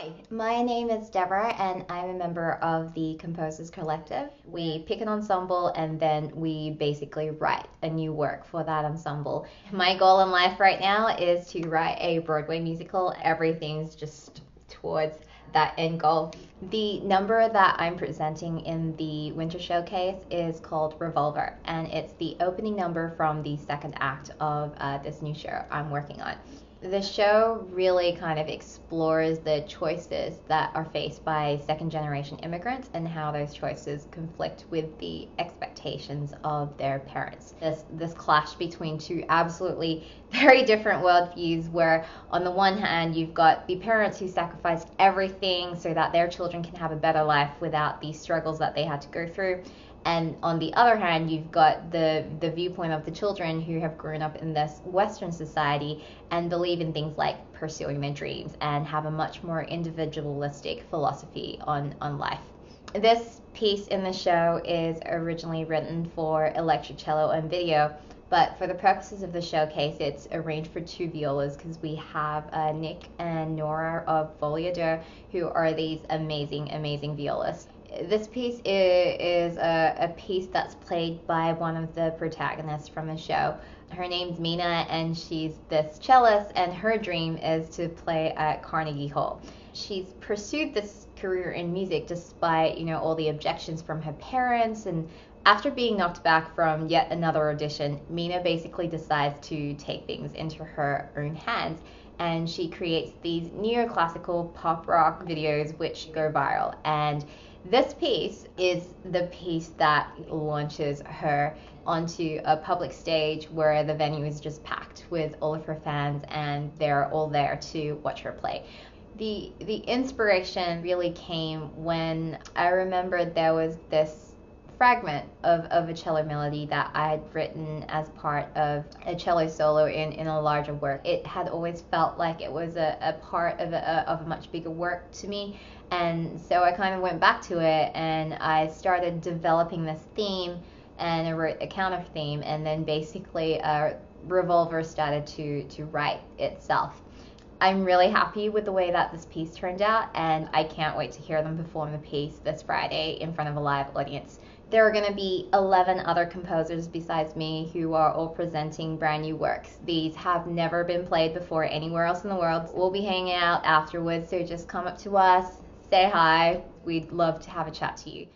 Hi, my name is Deborah and I'm a member of the Composers Collective. We pick an ensemble and then we basically write a new work for that ensemble. My goal in life right now is to write a Broadway musical. Everything's just towards that end goal. The number that I'm presenting in the winter showcase is called Revolver, and it's the opening number from the second act of this new show I'm working on. The show really kind of explores the choices that are faced by second-generation immigrants and how those choices conflict with the expectations of their parents. This clash between two absolutely very different worldviews, where on the one hand you've got the parents who sacrificed everything so that their children can have a better life without the struggles that they had to go through. And on the other hand, you've got the viewpoint of the children who have grown up in this Western society and believe in things like pursuing their dreams and have a much more individualistic philosophy on life. This piece in the show is originally written for electric cello and video, but for the purposes of the showcase, it's arranged for two violas because we have Nick and Nora of Folie à Deux, who are these amazing, amazing violists. This piece is a piece that's played by one of the protagonists from the show. Her name's Mina, and she's this cellist, and her dream is to play at Carnegie Hall. She's pursued this career in music despite, all the objections from her parents, and after being knocked back from yet another audition, Mina basically decides to take things into her own hands. And she creates these neoclassical pop rock videos which go viral. And this piece is the piece that launches her onto a public stage where the venue is just packed with all of her fans and they're all there to watch her play. The inspiration really came when I remembered there was this fragment of a cello melody that I had written as part of a cello solo in a larger work. It had always felt like it was a part of a much bigger work to me, and so I kind of went back to it and I started developing this theme, and I wrote a counter theme, and then basically Revolver started to write itself. I'm really happy with the way that this piece turned out, and I can't wait to hear them perform the piece this Friday in front of a live audience. There are going to be 11 other composers besides me who are all presenting brand new works. These have never been played before anywhere else in the world. We'll be hanging out afterwards, so just come up to us, say hi. We'd love to have a chat to you.